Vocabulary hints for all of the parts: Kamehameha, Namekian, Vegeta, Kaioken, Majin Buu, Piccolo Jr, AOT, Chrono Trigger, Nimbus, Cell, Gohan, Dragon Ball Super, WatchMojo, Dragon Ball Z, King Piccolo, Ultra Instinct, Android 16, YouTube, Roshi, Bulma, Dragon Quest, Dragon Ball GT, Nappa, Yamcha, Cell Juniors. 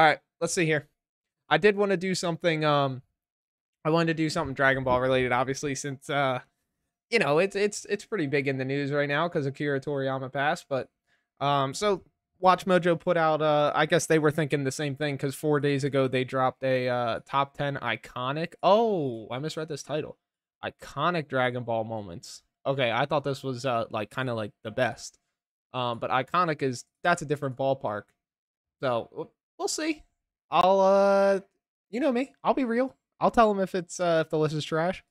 All right, let's see here. I did want to do something. I wanted to do something Dragon Ball related, obviously, since you know, it's pretty big in the news right now because Akira Toriyama passed. But so WatchMojo put out. I guess they were thinking the same thing because 4 days ago they dropped a top 10 iconic. Oh, I misread this title. Iconic Dragon Ball moments. Okay, I thought this was like kind of like the best. But iconic is that's a different ballpark. So we'll see. I'll you know me, I'll be real. I'll tell them if it's if the list is trash.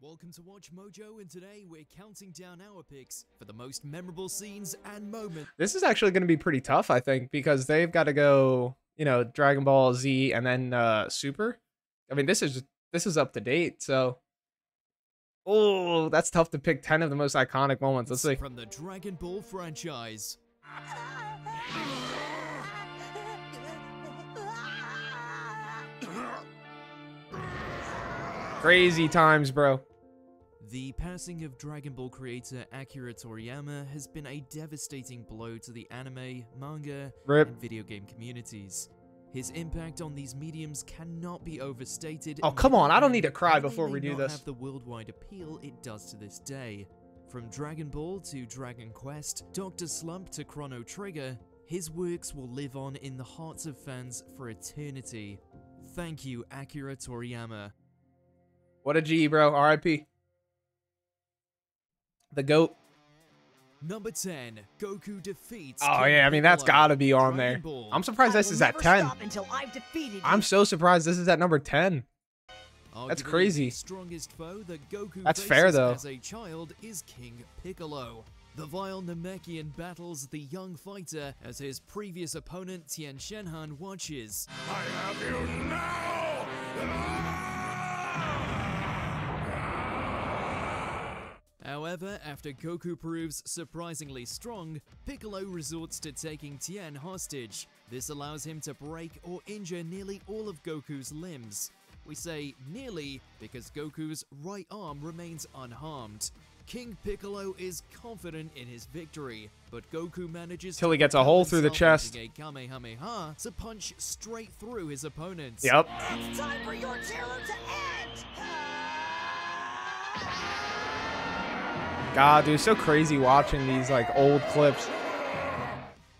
Welcome to WatchMojo, and today we're counting down our picks for the most memorable scenes and moments. This is actually going to be pretty tough, I think, because they've got to go, you know, Dragon Ball Z and then Super. I mean, this is up to date, so. Oh, that's tough to pick 10 of the most iconic moments. Let's see. From the Dragon Ball franchise. Crazy times, bro. The passing of Dragon Ball creator Akira Toriyama has been a devastating blow to the anime, manga, and video game communities. His impact on these mediums cannot be overstated. Oh, come on. I don't need to cry before we do this. Have the worldwide appeal it does to this day. From Dragon Ball to Dragon Quest, Dr. Slump to Chrono Trigger, his works will live on in the hearts of fans for eternity. Thank you, Akira Toriyama. What a G, bro. RIP. The GOAT. Number 10, Goku defeats. Oh yeah, I mean that's gotta be on there. I'm surprised this is at 10. I'm so surprised this is at number 10. That's crazy. Strongest foe that Goku that's fair though. As a child is King Piccolo. The vile Namekian battles the young fighter as his previous opponent Tien Shenhan watches. I have you now. However, after Goku proves surprisingly strong, Piccolo resorts to taking Tien hostage. This allows him to break or injure nearly all of Goku's limbs. We say nearly because Goku's right arm remains unharmed. King Piccolo is confident in his victory, but Goku manages till he gets a hole through the chest. A Kamehameha to punch straight through his opponent. Yep. It's time for your terror to end. God, dude, so crazy watching these like old clips.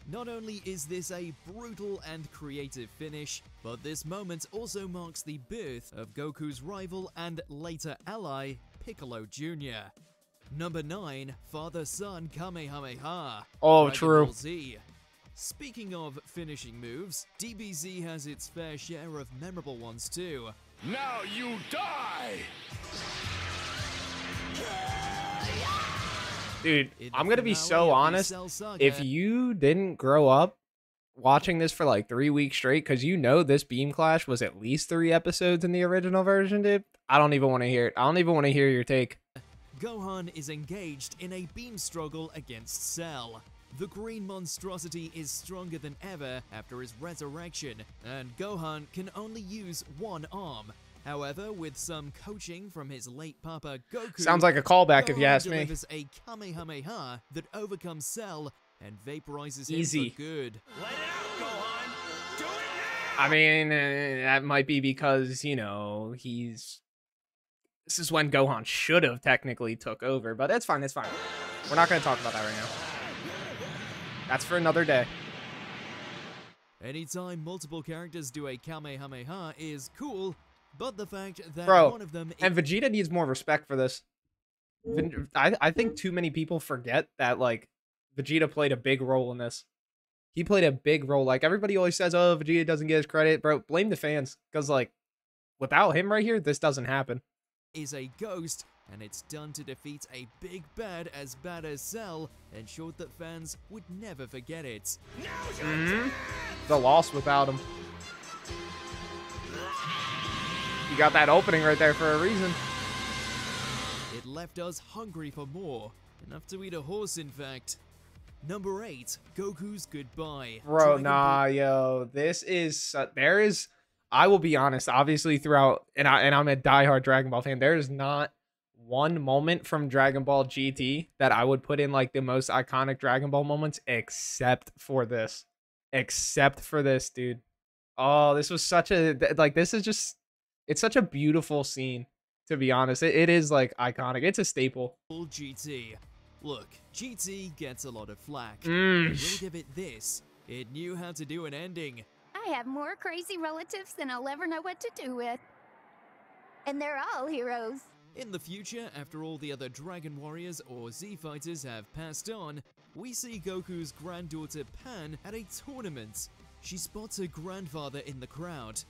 Not only is this a brutal and creative finish, but this moment also marks the birth of Goku's rival and later ally, Piccolo Jr. Number 9, Father-Son Kamehameha. Oh, true. Speaking of finishing moves, DBZ has its fair share of memorable ones too. Now you die! Dude, I'm gonna be so honest, if you didn't grow up watching this for like 3 weeks straight, because you know this Beam Clash was at least 3 episodes in the original version, dude, I don't even want to hear it. I don't even want to hear your take. Gohan is engaged in a beam struggle against Cell. The green monstrosity is stronger than ever after his resurrection, and Gohan can only use one arm. However, with some coaching from his late papa Goku, sounds like a callback Gohan if you ask me. Delivers a Kamehameha that overcomes Cell and vaporizes him for good. Let it out, Gohan. Do it now! I mean, that might be because, you know, he's. This is when Gohan should have technically took over, but that's fine. It's fine. We're not going to talk about that right now. That's for another day. Anytime multiple characters do a Kamehameha is cool. But the fact that one of them and Vegeta needs more respect for this. I think too many people forget that like Vegeta played a big role in this. He played a big role. Like everybody always says, "Oh, Vegeta doesn't get his credit." Bro, blame the fans, because like without him right here, this doesn't happen. Is a ghost, and it's done to defeat a big bad as Cell, ensured that fans would never forget it. The loss without him. You got that opening right there for a reason. It left us hungry for more. Enough to eat a horse, in fact. Number 8, Goku's goodbye. Bro, nah, yo. This is... there is... I will be honest, obviously throughout... And I'm a diehard Dragon Ball fan. There is not one moment from Dragon Ball GT that I would put in like the most iconic Dragon Ball moments, except for this. Except for this, dude. Oh, this was such a, like, this is just, it's such a beautiful scene, to be honest. It is like iconic. It's a staple. GT. Look, GT gets a lot of flack. We'll give it this. It knew how to do an ending. I have more crazy relatives than I'll ever know what to do with. And they're all heroes. In the future, after all the other Dragon Warriors or Z Fighters have passed on, we see Goku's granddaughter Pan at a tournament. She spots her grandfather in the crowd,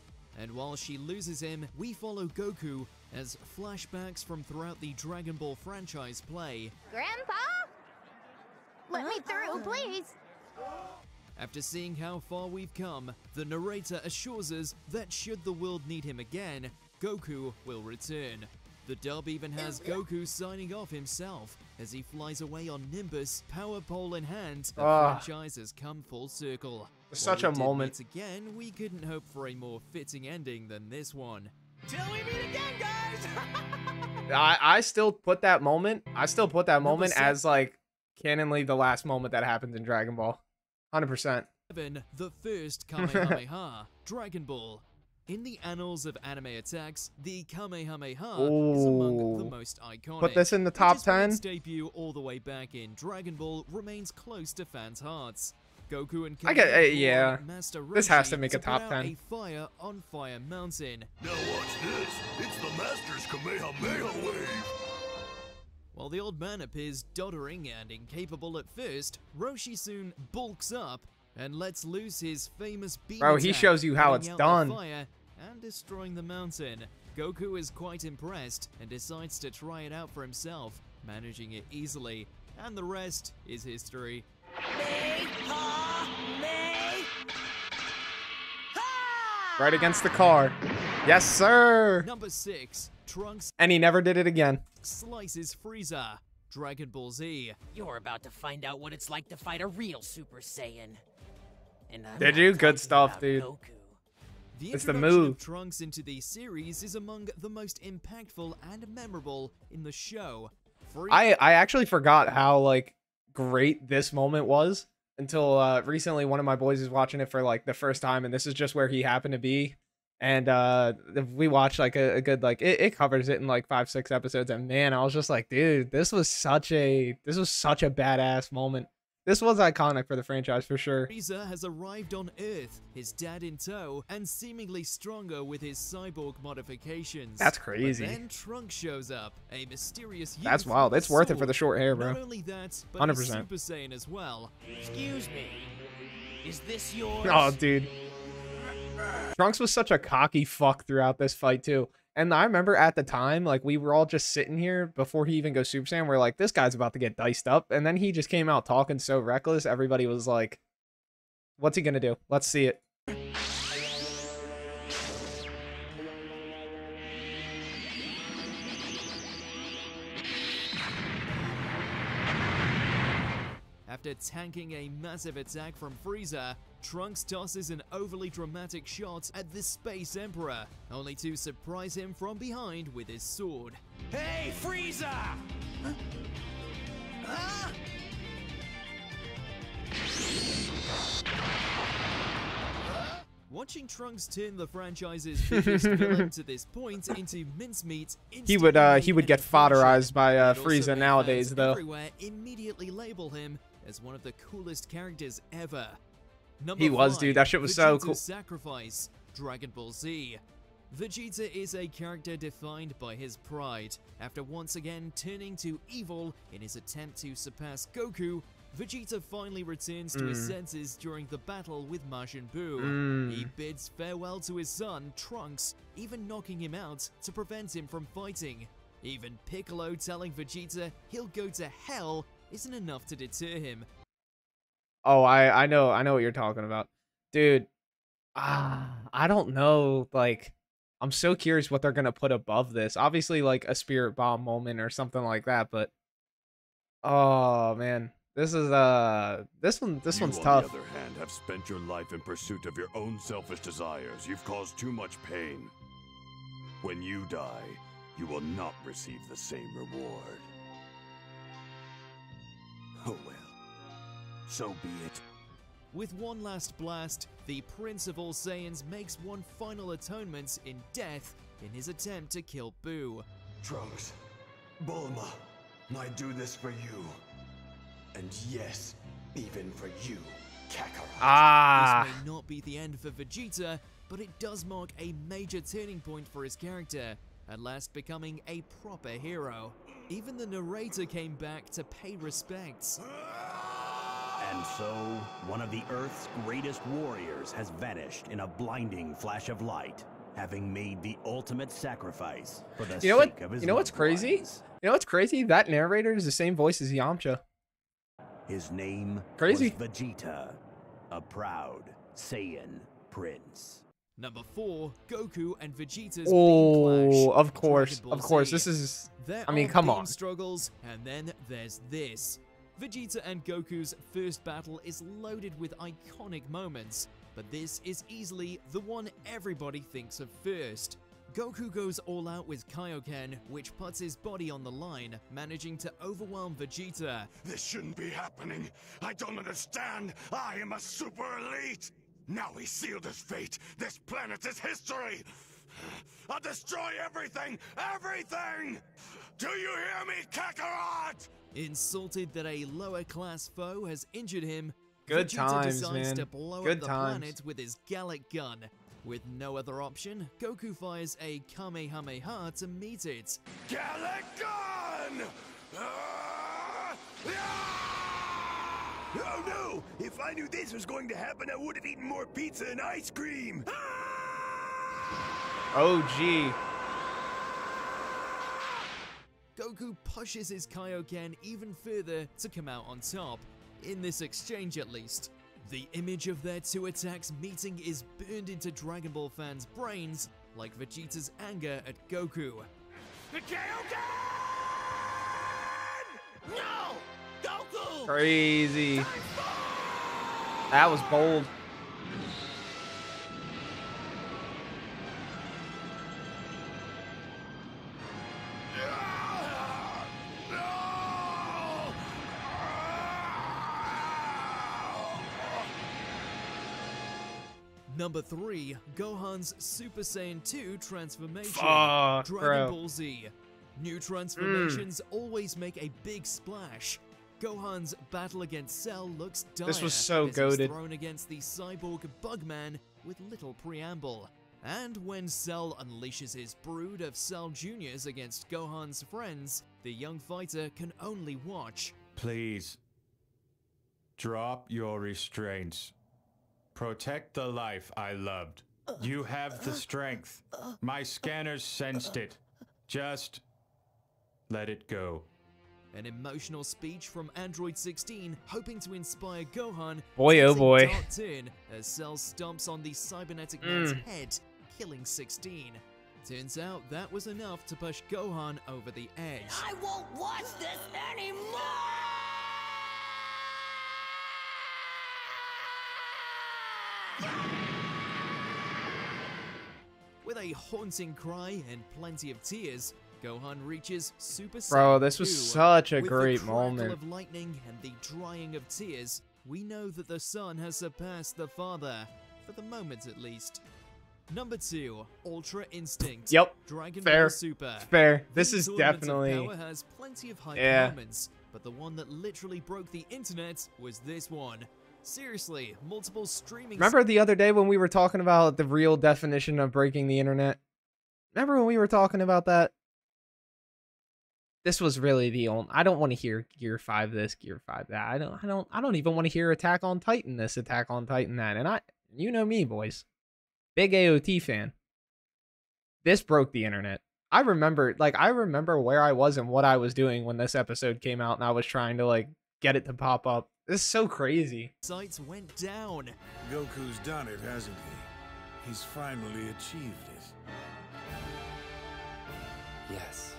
and while she loses him, we follow Goku as flashbacks from throughout the Dragon Ball franchise play. Grandpa? Let me through, please! After seeing how far we've come, the narrator assures us that should the world need him again, Goku will return. The dub even has Goku signing off himself as he flies away on Nimbus, power pole in hand. The franchise has come full circle. Such a moment. Again, we couldn't hope for a more fitting ending than this one. Till we meet again, guys. I still put that moment. I still put that moment as like canonly the last moment that happens in Dragon Ball. 100%. The first Kamehameha, Dragon Ball. In the annals of anime attacks, the Kamehameha is among the most iconic. Put this in the top 10. Its debut all the way back in Dragon Ball remains close to fans' hearts. Goku and Master Roshi, this has to make a top 10. A fire on Fire Mountain. Now watch this. It's the Master's Kamehameha wave. While the old man appears doddering and incapable at first, Roshi soon bulks up and lets loose his famous beam. Bro, he shows you how it's done. Fire and destroying the mountain. Goku is quite impressed and decides to try it out for himself, managing it easily, and the rest is history. Right against the car. Yes, sir. Number 6, Trunks. And he never did it again. Slices Frieza, Dragon Ball Z. You're about to find out what it's like to fight a real Super Saiyan. And they do good stuff, dude. Goku. The it's the move. Of Trunks into the series is among the most impactful and memorable in the show. I actually forgot how like great this moment was until recently. One of my boys is watching it for like the first time, and this is just where he happened to be. And we watched like a good like it covers it in like 5-6 episodes, and man, I was just like, dude, this was such a badass moment. This was iconic for the franchise, for sure. Frieza has arrived on Earth, his dad in tow, and seemingly stronger with his cyborg modifications. That's crazy. But then Trunks shows up, a mysterious That's wild. It's worth it for the short hair, bro. Not only that, but 100%. He's Super Saiyan as well. Excuse me, is this yours? Oh, dude. Trunks was such a cocky fuck throughout this fight, too. And I remember at the time, like, we were all just sitting here before he even goes Super Saiyan. We're like, this guy's about to get diced up. And then he just came out talking so reckless. Everybody was like, what's he going to do? Let's see it. After tanking a massive attack from Frieza, Trunks tosses an overly dramatic shot at the Space Emperor, only to surprise him from behind with his sword. Hey, Frieza! Huh? Huh? Watching Trunks turn the franchise's biggest villain to this point into mincemeat, he would get fodderized by Frieza nowadays, though. Everywhere immediately label him as one of the coolest characters ever. He was, dude. That shit was so cool. Sacrifice, Dragon Ball Z. Vegeta is a character defined by his pride. After once again turning to evil in his attempt to surpass Goku, Vegeta finally returns to his senses during the battle with Majin Buu. He bids farewell to his son, Trunks, even knocking him out to prevent him from fighting. Even Piccolo telling Vegeta he'll go to hell isn't enough to deter him. Oh, I know what you're talking about. Dude, I don't know, like, I'm so curious what they're going to put above this. Obviously, like, a spirit bomb moment or something like that, but, oh, man, this is, this one's tough. You, on the other hand, have spent your life in pursuit of your own selfish desires. You've caused too much pain. When you die, you will not receive the same reward. Oh well, so be it. With one last blast, the Prince of All Saiyans makes one final atonement in death in his attempt to kill Buu. Trunks, Bulma, I do this for you. And yes, even for you, Kakarot. This may not be the end for Vegeta, but it does mark a major turning point for his character, at last becoming a proper hero. Even the narrator came back to pay respects. And so, one of the Earth's greatest warriors has vanished in a blinding flash of light, having made the ultimate sacrifice for the sake of his. You know what's crazy? You know what's crazy? That narrator is the same voice as Yamcha. His name was Vegeta, a proud Saiyan prince. Number 4, Goku and Vegeta's beam clash. Of course, this is. I mean, come on. Struggles, and then there's this. Vegeta and Goku's first battle is loaded with iconic moments, but this is easily the one everybody thinks of first. Goku goes all out with Kaioken, which puts his body on the line, managing to overwhelm Vegeta. This shouldn't be happening. I don't understand. I am a super elite. Now he sealed his fate. This planet is history. I'll destroy everything! Everything! Do you hear me, Kakarot? Insulted that a lower-class foe has injured him, Vegeta decides to blow up the planet with his Gallic Gun. With no other option, Goku fires a Kamehameha to meet it. Gallic Gun! Oh no! If I knew this was going to happen, I would have eaten more pizza and ice cream! Oh gee. Goku pushes his Kaioken even further to come out on top, in this exchange at least. The image of their two attacks meeting is burned into Dragon Ball fans' brains, like Vegeta's anger at Goku. The Kaioken! No! Goku! Crazy. That was bold. Number 3, Gohan's Super Saiyan 2 transformation. Dragon Ball Z. New transformations always make a big splash. Gohan's battle against Cell looks dire. This was so goated. Thrown against the cyborg Bugman with little preamble. And when Cell unleashes his brood of Cell Juniors against Gohan's friends, the young fighter can only watch. Please, drop your restraints. Protect the life I loved. You have the strength. My scanners sensed it. Just let it go. An emotional speech from Android 16, hoping to inspire Gohan. Boy, oh boy. Dark turn as Cell stomps on the cybernetic man's head, killing 16. Turns out that was enough to push Gohan over the edge. I won't watch this anymore! With a haunting cry and plenty of tears, Gohan reaches Super Saiyan 2. Bro, this was such a great moment. With the crackle of lightning and the drying of tears, we know that the son has surpassed the father, for the moment at least. Number 2, Ultra Instinct. Yep. Dragon Ball Super. Fair. This is definitely. Power has plenty of hype moments, but the one that literally broke the internet was this one. Seriously, multiple streaming. Remember the other day when we were talking about the real definition of breaking the internet? Remember when we were talking about that? This was really the only. I don't want to hear Gear 5 this, Gear 5 that. I don't even want to hear Attack on Titan this, Attack on Titan that. And you know me, boys. Big AOT fan. This broke the internet. I remember where I was and what I was doing when this episode came out, and I was trying to get it to pop up. This is so crazy. Sites went down. Goku's done it, hasn't he? He's finally achieved it. Yes.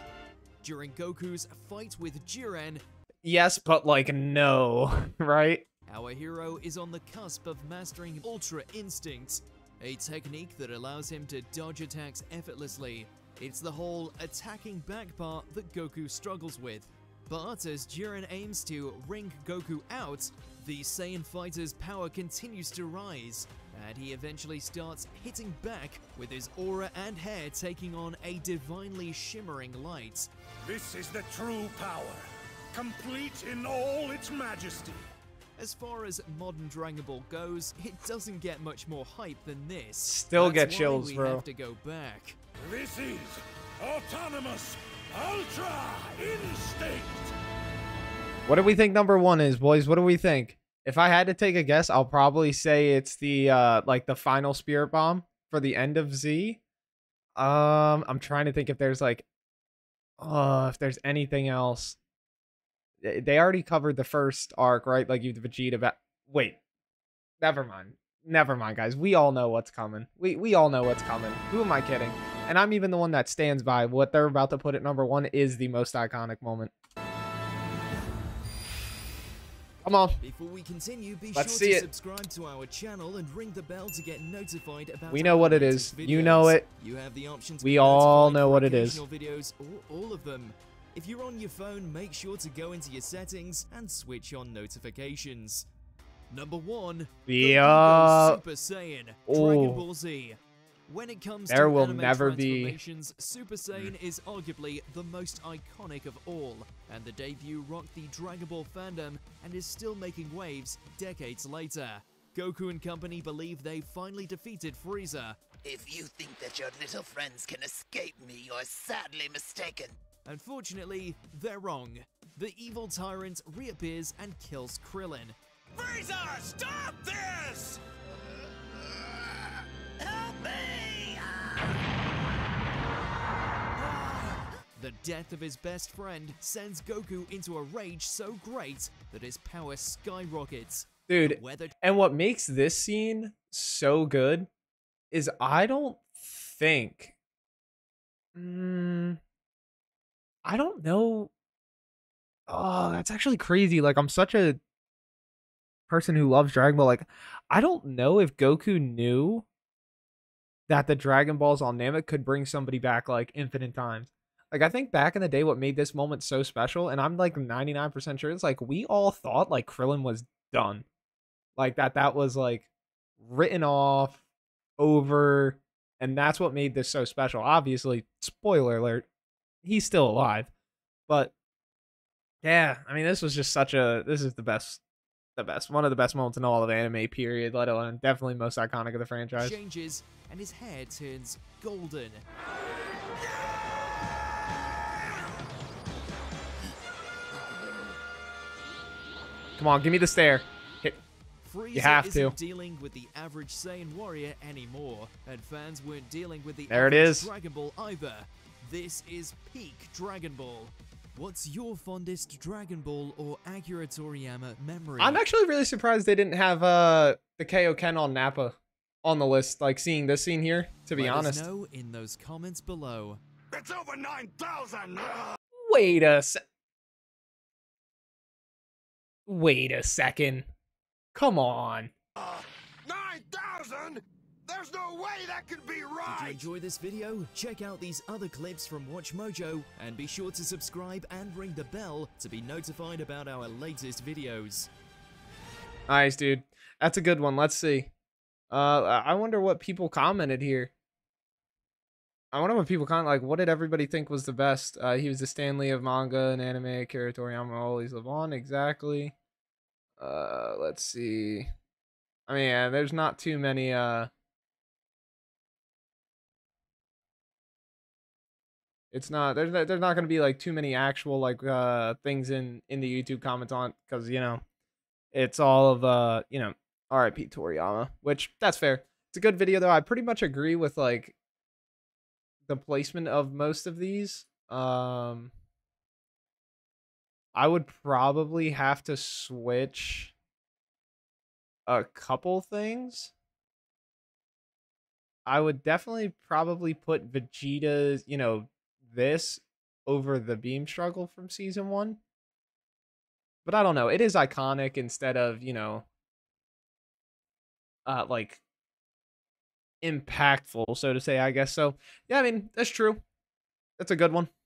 During Goku's fight with Jiren. Yes, but no, right? Our hero is on the cusp of mastering Ultra Instinct, a technique that allows him to dodge attacks effortlessly. It's the whole attacking back part that Goku struggles with. But as Jiren aims to ring Goku out, the Saiyan fighter's power continues to rise, and he eventually starts hitting back with his aura and hair taking on a divinely shimmering light. This is the true power, complete in all its majesty. As far as modern Dragon Ball goes, it doesn't get much more hype than this. Still get chills, bro. Have to go back. This is autonomous Ultra Instinct. What do we think number 1 is, boys? What do we think? If I had to take a guess, I'll probably say it's the like the final spirit bomb for the end of Z. I'm trying to think if there's like if there's anything else. They already covered the first arc, right? Like you, the Vegeta. Wait, never mind. Never mind, guys. We all know what's coming. We all know what's coming. Who am I kidding? And I'm even the one that stands by what they're about to put at number 1 is the most iconic moment. Come on. Before we continue, be sure to subscribe to our channel and ring the bell to get notified about. We know what it is. You know it. You have the options. We all know what it is. Videos or all of them. If you're on your phone, make sure to go into your settings and switch on notifications. Number 1, the Super Saiyan Dragon Ball Z. When it comes to anime transformations, Super Saiyan is arguably the most iconic of all, and the debut rocked the Dragon Ball fandom and is still making waves decades later. Goku and company believe they finally defeated Frieza. If you think that your little friends can escape me, you're sadly mistaken. Unfortunately, they're wrong. The evil tyrant reappears and kills Krillin. Frieza, stop this! Help me! The death of his best friend sends Goku into a rage so great that his power skyrockets. Dude, and what makes this scene so good is I don't know. Oh, that's actually crazy. Like, I'm such a person who loves Dragon Ball. Like, I don't know if Goku knew that the Dragon Balls on Namek could bring somebody back like infinite times. Like, I think back in the day, what made this moment so special, and I'm like 99% sure, it's like we all thought like Krillin was done. Like that was like written off, over, and that's what made this so special. Obviously, spoiler alert, he's still alive. But yeah, I mean, this was just such a, this is one of the best moments in all of anime, period, let alone definitely most iconic of the franchise. Changes and his hair turns golden. Come on, give me the stare. You have to. Frieza isn't dealing with the average Saiyan warrior anymore, and fans weren't dealing with the average Dragon Ball either. This is peak Dragon Ball. What's your fondest Dragon Ball or Akira Toriyama memory? I'm actually really surprised they didn't have the Kaioken on Nappa on the list. Like, seeing this scene here, to be honest. Let us know in those comments below. It's over 9,000. Wait a second. Come on. 9,000. There's no way that could be right! Did you enjoy this video? Check out these other clips from WatchMojo, and be sure to subscribe and ring the bell to be notified about our latest videos. Nice, dude. That's a good one. Let's see. I wonder what people commented here. I wonder what people commented, like, what did everybody think was the best? He was the Stanley of manga and anime, Akira Toriyama, always live on, exactly. Let's see. I mean, yeah, there's not too many, it's not, there's not going to be like too many actual like things in the YouTube comments on, because, you know, it's all of you know, RIP Toriyama, which that's fair. It's a good video though. I pretty much agree with like the placement of most of these. I would probably have to switch a couple things. I would definitely probably put Vegeta's, you know, this over the beam struggle from season 1, but I don't know, it is iconic instead of, you know, like impactful, so to say, I guess. So yeah, I mean, that's true. That's a good one.